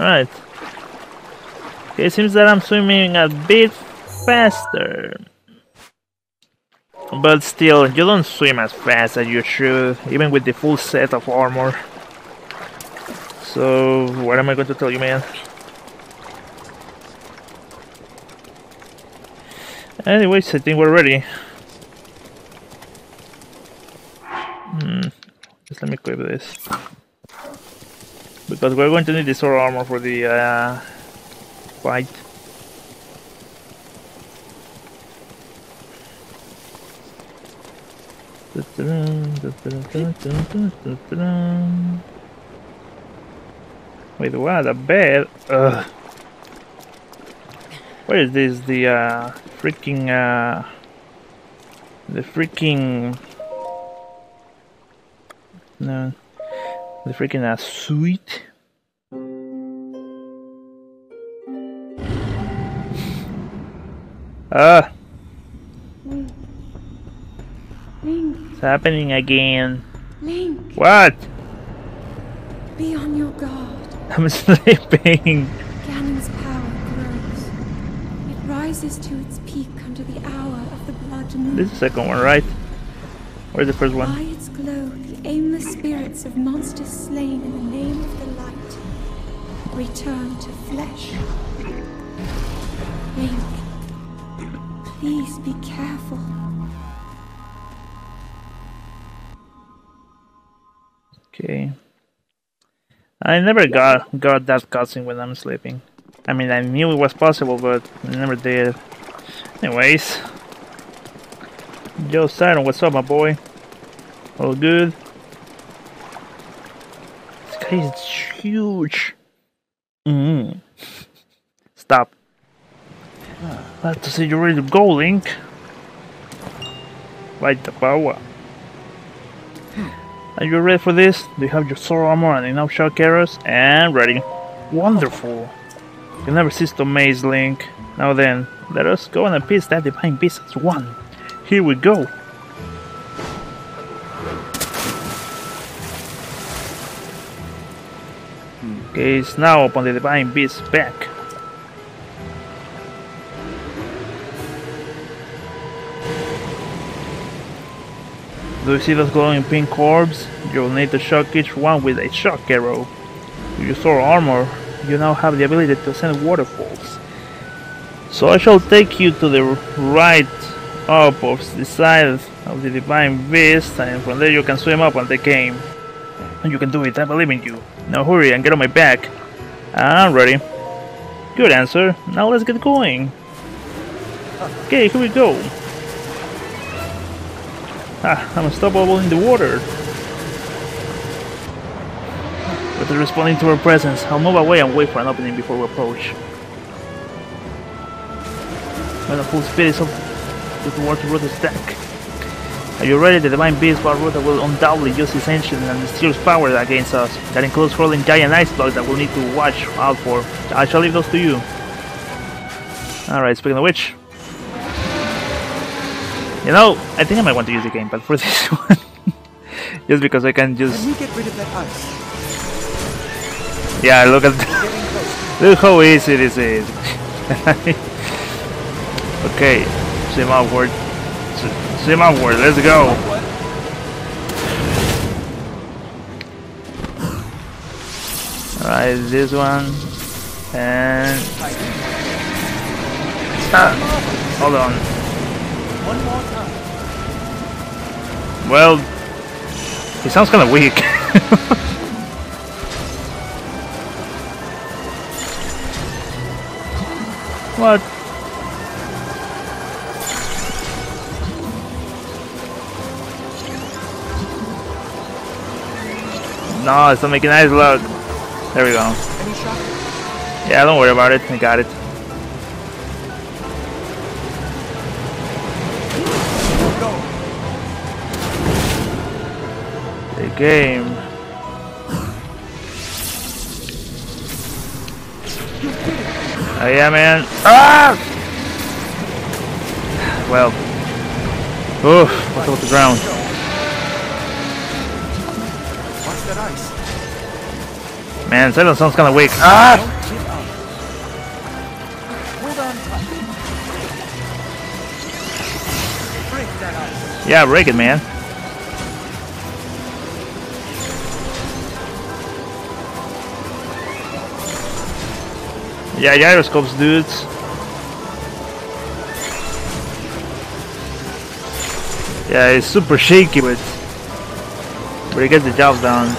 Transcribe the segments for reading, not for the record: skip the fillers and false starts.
Alright. Okay, it seems that I'm swimming a bit faster. But still, you don't swim as fast as you should, even with the full set of armor. So, what am I going to tell you, man? Anyways, I think we're ready. Just let me equip this. Because we're going to need the sword armor for the fight. Wait, what? A bed? Ugh. Where is this? The freaking suite. Ah. It's happening again. Link. What? Be on your guard. I'm sleeping. Ganon's power grows. It rises to its peak under the hour of the blood moon. This is the second one, right? Where's the first one? By its glow, the aimless spirits of monsters slain in the name of the light return to flesh. Link, please be careful. Okay. I never got that cutscene when I'm sleeping. I mean, I knew it was possible, but I never did. Anyways. Yo, Siren, what's up, my boy? All good? This guy is huge. Stop. Glad to see you ready to go, Link. Light the power. Are you ready for this? Do you have your sword armor and enough shell carriers? And ready. Wonderful. You'll never cease to amaze, Link. Now then, let us go and appease that divine beast as one. Here we go. Okay, it's now upon the divine beast's back. Do you see those glowing pink orbs? You'll need to shock each one with a shock arrow. With your sword armor, you now have the ability to ascend waterfalls. So I shall take you to the right up of the side of the divine beast, and from there you can swim up on the game. And you can do it, I believe in you. Now hurry and get on my back. I'm ready. Good answer. Now let's get going. Okay, here we go. Ah, I'm unstoppable in the water. But they're responding to our presence. I'll move away and wait for an opening before we approach. When a full speed is up towards Ruta's deck. Are you ready? The divine beast Ruta will undoubtedly use his ancient and mysterious power against us. That includes hurling giant ice blocks that we'll need to watch out for. I shall leave those to you. Alright, speaking of which. You know, I think I might want to use the gamepad for this one. Just because I can just... Can we get rid of that ice? Yeah, look at... Look how easy this is. Okay, swim outward. Swim outward, let's go. Alright, this one. And... Ah, hold on. One more time. Well, he sounds kind of weak. What? No, it's not making nice luck. There we go. Yeah, don't worry about it. I got it. Game. Oh yeah, man. Ah! Well. Oof, what's about the ground? Watch that ice. Man, Zelda sounds kind of weak. Ah! Yeah, break it, man. Yeah, gyroscopes, dudes. Yeah, it's super shaky, but you get the job done.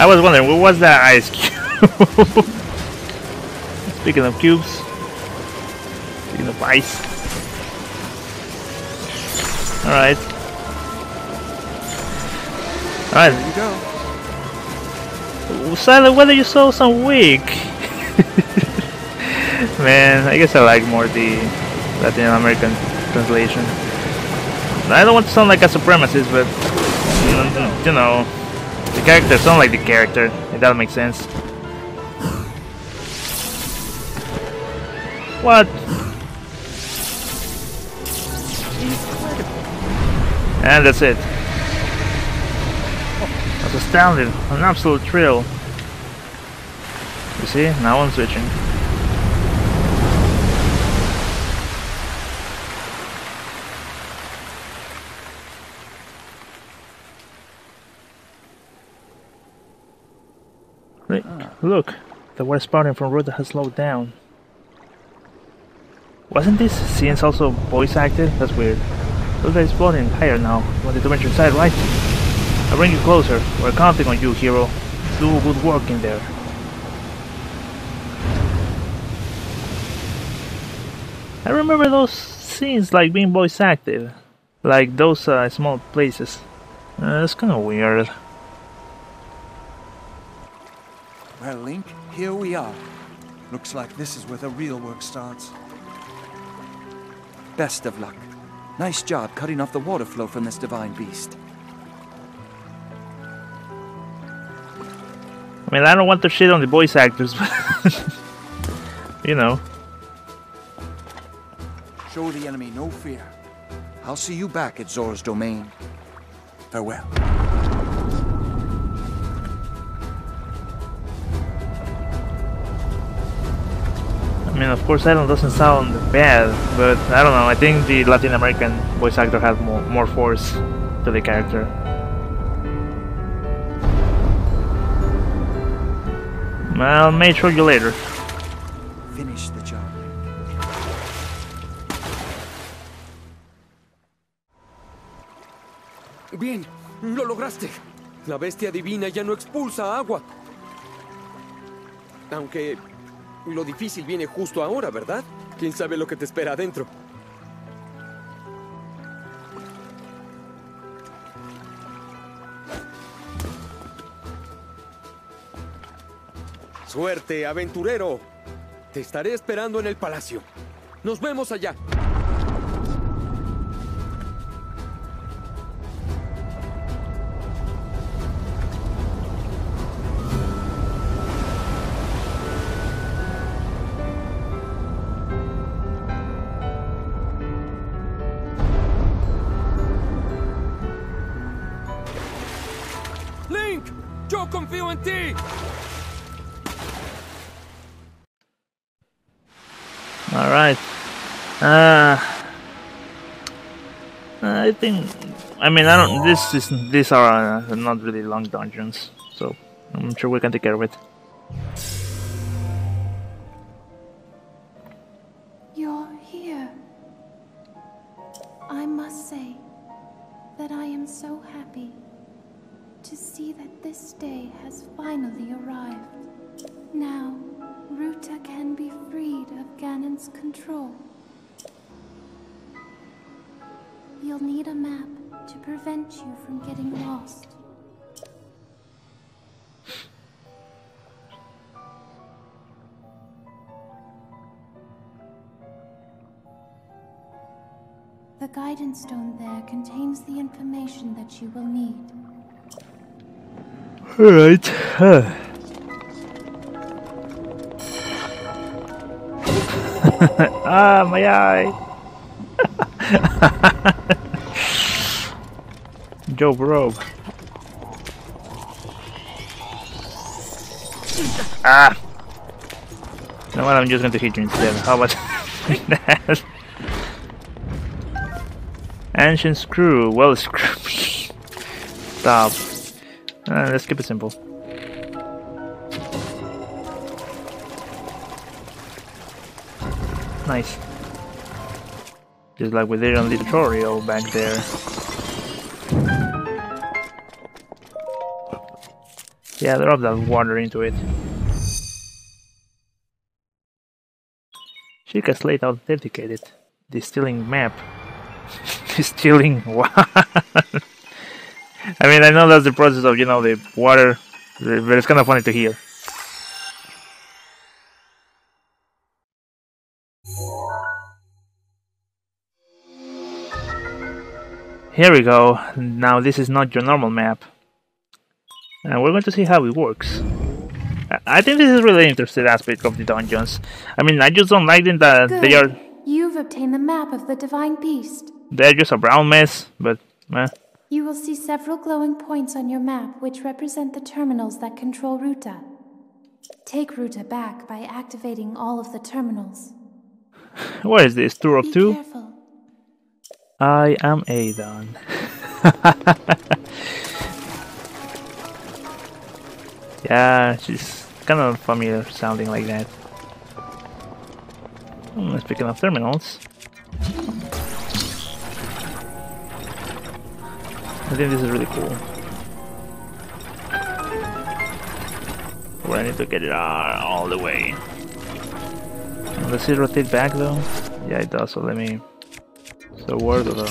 I was wondering, what was that ice cube? Speaking of cubes, speaking of ice. All right. Alright. There you go. Silent, whether you saw some weak. Man, I guess I like more the Latin American translation. I don't want to sound like a supremacist, but you know, the character sound like the character, if that makes sense. What? Incredible. And that's it. I was astounded, an absolute thrill. You see, now I'm switching. Look, the water spouting from Ruta has slowed down. Wasn't this scene also voice acted? That's weird. Ruta is floating higher now. You wanted to venture inside, right? I'll bring you closer. We're counting on you, hero. Do good work in there. I remember those scenes like being voice acted. Like those small places. That's kind of weird. Well, Link, here we are. Looks like this is where the real work starts. Best of luck. Nice job cutting off the water flow from this divine beast. I mean, I don't want to shit on the voice actors, but you know. Show the enemy no fear. I'll see you back at Zora's domain. Farewell. I mean, of course, Silent doesn't sound bad, but I don't know. I think the Latin American voice actor has more force to the character. I'll make sure you later. Finish the job. Bien, lo lograste. La bestia divina ya no expulsa agua. Aunque lo difícil viene justo ahora, ¿verdad? ¿Quién sabe lo que te espera adentro? Suerte, aventurero. Te estaré esperando en el palacio. Nos vemos allá. Link, yo confío en ti. Alright. I think... I mean, I don't... These are not really long dungeons, so I'm sure we can take care of it. You're here. I must say that I am so happy to see that this day has finally arrived. Now, Ruta can be freed of Ganon's control. You'll need a map to prevent you from getting lost. The guidance stone there contains the information that you will need. All right. Ah, my eye. dope robe. Ah! You know what? I'm just going to hit you instead. How about that? Ancient screw. Well, screw. Stop. Let's keep it simple. Nice. Just like we did on the tutorial back there. Yeah, drop that water into it. Sheikah Slate authenticated. Distilling map. Distilling what? I mean, I know that's the process of, you know, the water, but it's kind of funny to hear. Here we go. Now this is not your normal map. And we're going to see how it works. I think this is really interesting aspect of the dungeons. I mean, I just don't like them that they are... You've obtained the map of the Divine Beast. They're just a brown mess, but... You will see several glowing points on your map, which represent the terminals that control Ruta. Take Ruta back by activating all of the terminals. What is this? Tour of two? Be careful. I am Adon. Yeah, she's kind of familiar sounding like that. Speaking of terminals, I think this is really cool. Well, I need to get it all the way. Does it rotate back though? Yeah, it does. So let me. The word of the...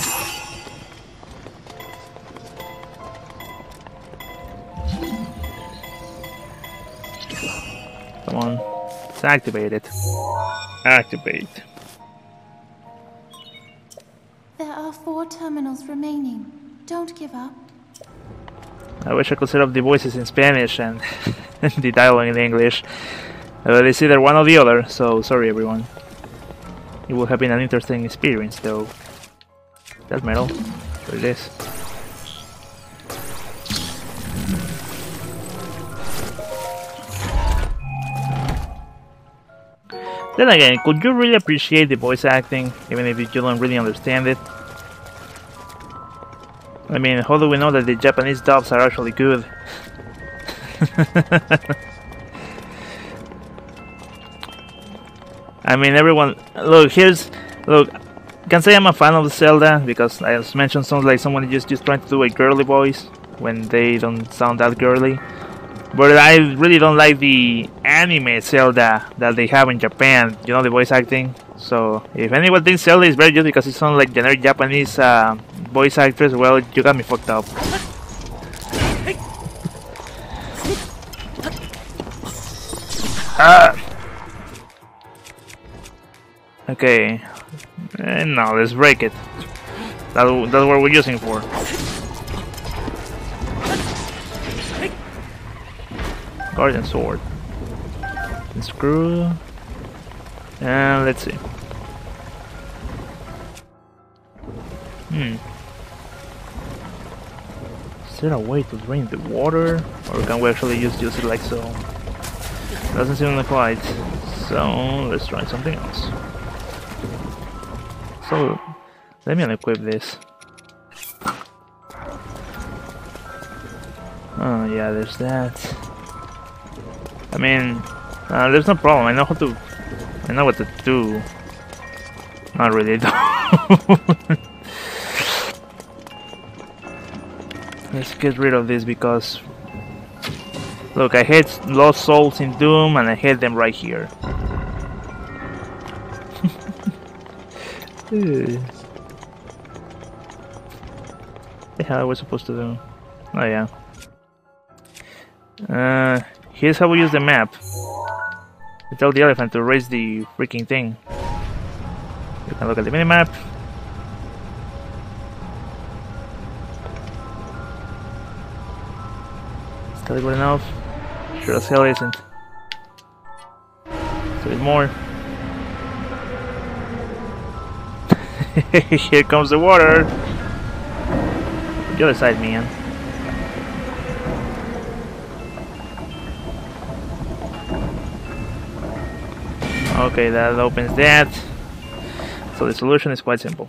Come on, let's activate it. Activate. There are 4 terminals remaining. Don't give up. I wish I could set up the voices in Spanish and the dialogue in English. But it's either one or the other, so sorry everyone. It will have been an interesting experience though. That's metal. There it is. Then again, could you really appreciate the voice acting, even if you don't really understand it? I mean, how do we know that the Japanese dubs are actually good? I mean, everyone... Look, here's... Look, I can say I'm a fan of Zelda, because as mentioned, sounds like someone just trying to do a girly voice when they don't sound that girly. But I really don't like the anime Zelda that they have in Japan, you know, the voice acting. So, if anyone thinks Zelda is better just because it sounds like generic Japanese voice actress, well, you got me fucked up. Okay. And now let's break it. That's what we're using for. Guardian Sword. And screw. And let's see. Is there a way to drain the water? Or can we actually just use it like so? Doesn't seem like quite. So let's try something else. So, let me unequip this. Oh yeah, there's that. I mean, there's no problem. I know how to... I know what to do. Not really, though. Let's get rid of this because... Look, I hate lost souls in Doom and I hate them right here. The hell I was supposed to do? Oh yeah. Here's how we use the map. We tell the elephant to raise the freaking thing. You can look at the minimap. Is that good enough? Sure as hell isn't. Let's do it more. Here comes the water. The other side, man. Okay, that opens that. So the solution is quite simple.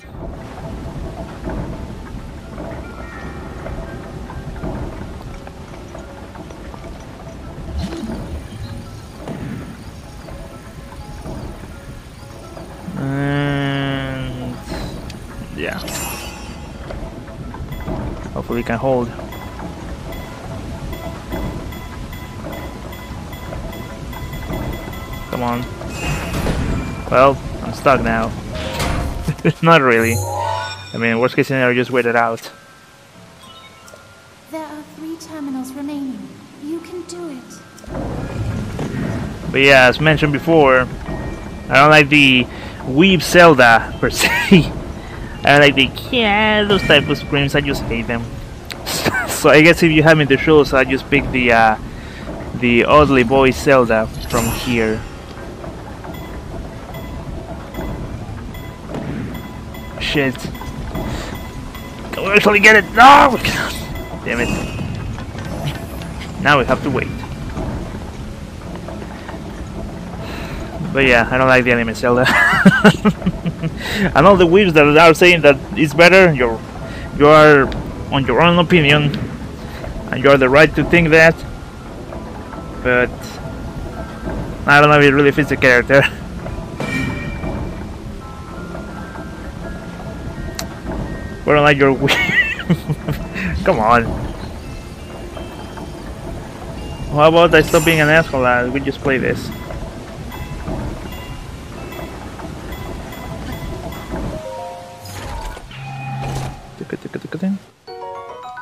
And yeah, hopefully we can hold. Come on. Well, I'm stuck now. Not really. I mean, worst case scenario, just wait it out. There are 3 terminals remaining. You can do it. But yeah, as mentioned before, I don't like the Weeb Zelda per se. I don't like the those type of screams. I just hate them. So I guess if you have me the shows, I just pick the oddly voiced Zelda from here. Shit. Can we actually get it? No! We cannot. Damn it. Now we have to wait. But yeah, I don't like the anime Zelda. And all the weebs that are saying that it's better, you are on your own opinion, and you are the right to think that. But I don't know if it really fits the character. We don't like your weeb. Come on. How about I stop being an asshole and we just play this?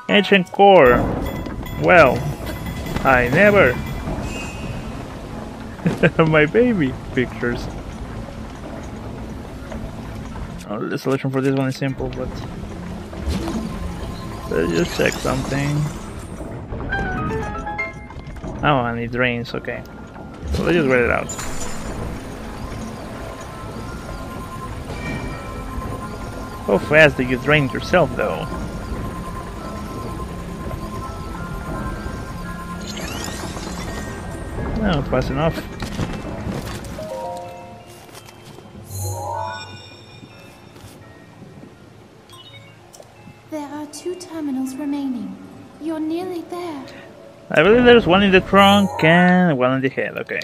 Ancient core. Well, I never. My baby pictures. Oh, the solution for this one is simple, but. Let's just check something. Oh, and it drains, okay. So let's just wait it out. How fast do you drain yourself, though? No, fast enough. I believe there's one in the trunk and one in the head, okay.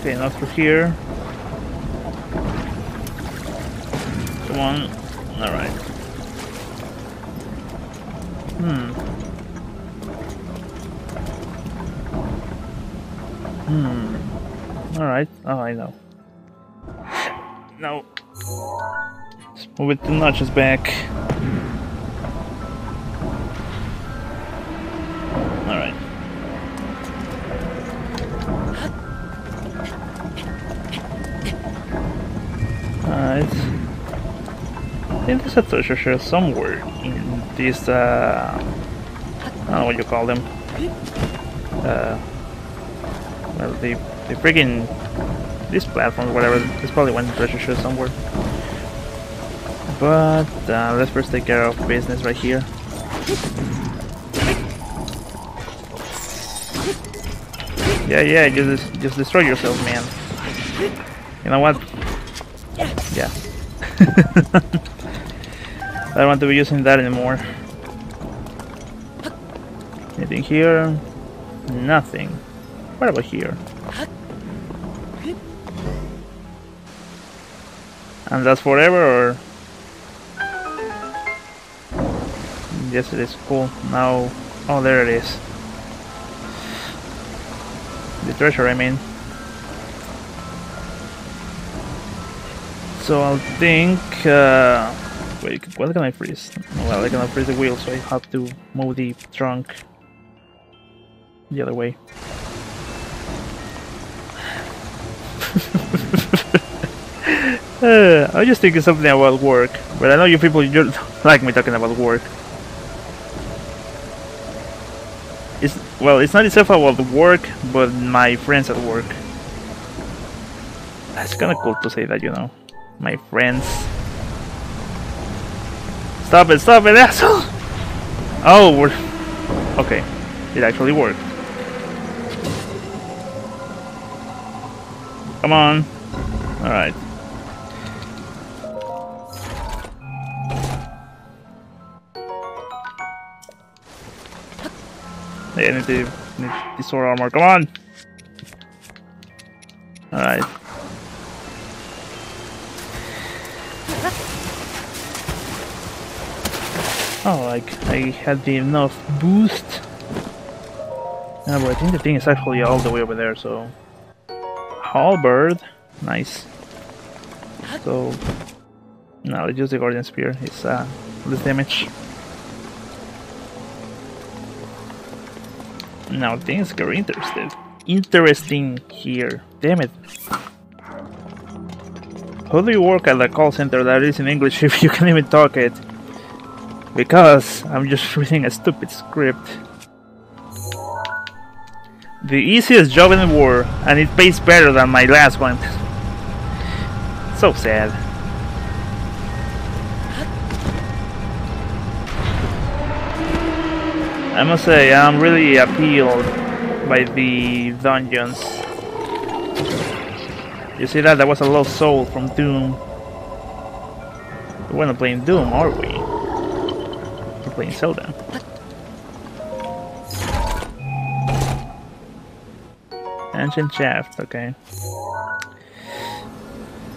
Okay, not through here. Come on. Alright. Alright. Oh, I know. No. Let's move it 2 notches back. I think there's a treasure chest somewhere in this, I don't know what you call them. Well, the friggin' this platform, whatever, there's probably one treasure chest somewhere. But let's first take care of business right here. Yeah, just destroy yourself, man. You know what? Yeah. I don't want to be using that anymore. Anything here? Nothing. What about here? And that's forever, or? Yes, it is. Cool. Now, oh, there it is. The treasure, I mean. So I'll think. Wait, what can I freeze? Well, I cannot freeze the wheel, so I have to move the trunk the other way. I was just thinking something about work, but I know you people don't like me talking about work. It's, well, it's not itself about work, but my friends at work. That's kind of cool to say that, you know. My friends. Stop it, asshole! Oh, we're... Okay, it actually worked. Come on. Alright. Hey, I need to sword armor. Come on! Alright. Oh, like, I had the enough boost. Yeah, but I think the thing is actually all the way over there, so... Halberd. Nice. So... No, let's use the Guardian Spear. It's less damage. Now things get interesting here. Damn it. How do you work at a call center that is in English if you can't even talk it? Because I'm just reading a stupid script. The easiest job in the world, and it pays better than my last one. So sad. I must say, I'm really appealed by the dungeons. You see that? That was a lost soul from Doom. We're not playing Doom, are we? We're playing Zelda. Ancient shaft, okay.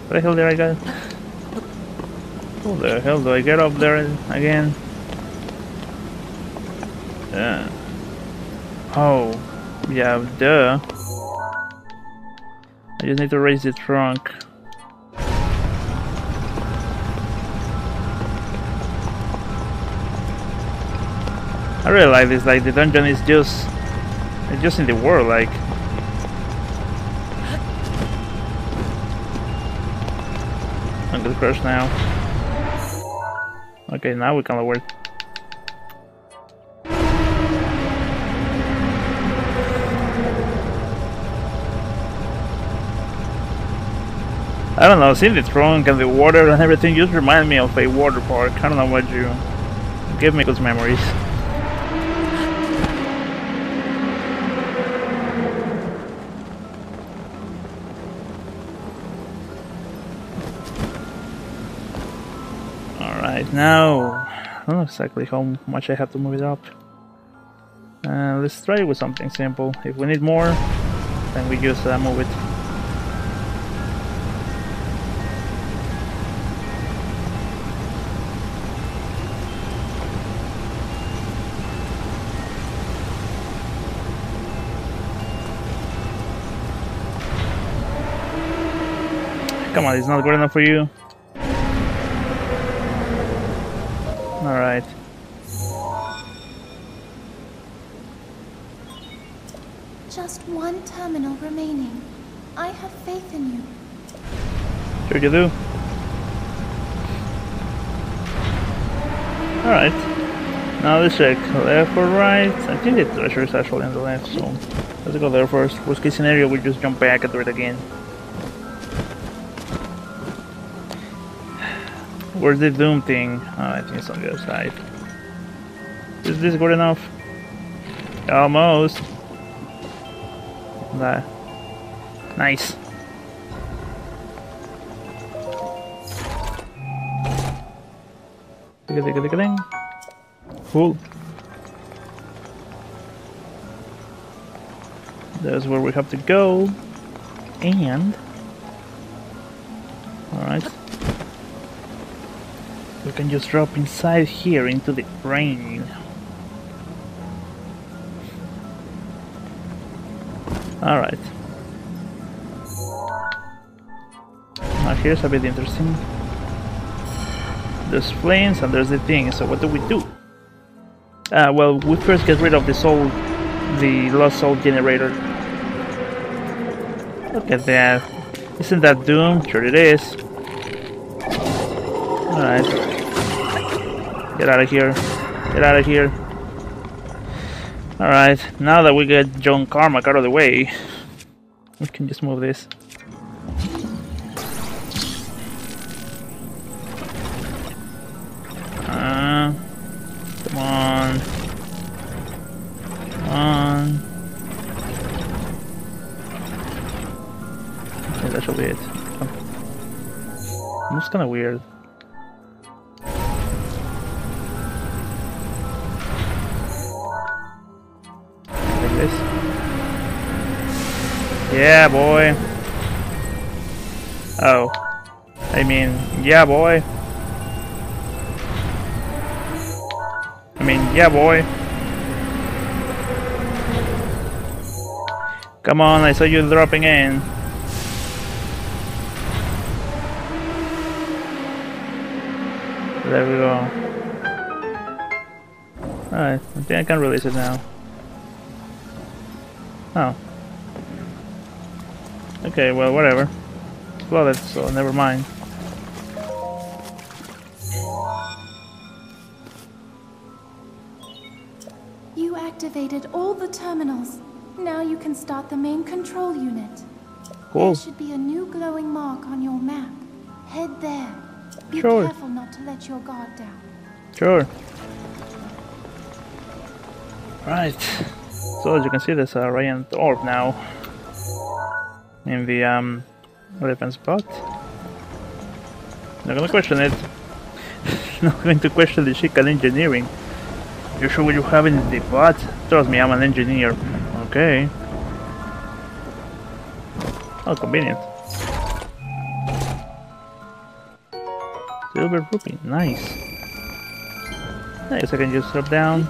What the hell did I get? How the hell do I get up there again? Oh, yeah, duh. I just need to raise the trunk. I really like this. Like the dungeon is just in the world. Like, I'm gonna crash now. Okay, now we can lower it. I don't know, seeing the trunk and the water and everything just remind me of a water park. I don't know what you... Give me those memories. Alright, now... I don't know exactly how much I have to move it up. Let's try it with something simple. If we need more, then we just move it. Come on, it's not good enough for you. Alright. Just one terminal remaining. I have faith in you. Sure you do. Alright. Now let's check left or right. I think the treasure is actually on the left, so let's go there first. Worst case scenario, we just jump back and do it again. Where's the Doom thing? Oh, I think it's on the other side. Is this good enough? Almost. Nah. Nice. Cool. That's where we have to go. And... Alright. We can just drop inside here into the rain. Alright. Now here's a bit interesting. There's flames and there's the thing, so what do? Well, we first get rid of the soul, the lost soul generator. Look at that. Isn't that Doom? Sure it is. Alright. Get out of here. Get out of here. Alright, now that we get John Carmack out of the way, we can just move this. Looks kind of weird. Like this. Yeah, boy. Oh. I mean, yeah, boy. I mean, yeah, boy. Come on, I saw you dropping in. There we go. Alright, I think I can release it now. Oh. Okay, well, whatever. It's flooded, so never mind. You activated all the terminals. Now you can start the main control unit. Cool. There should be a new glowing mark on your map. Head there. Be careful not to let your guard down. Sure. Right. So as you can see, there's a radiant orb now in the relevant spot. Not gonna question it. Not going to question the Sheikah engineering. You sure what you have in the pot? Trust me, I'm an engineer. Okay. Oh, convenient. Silver rupee, nice. I guess I can just drop down.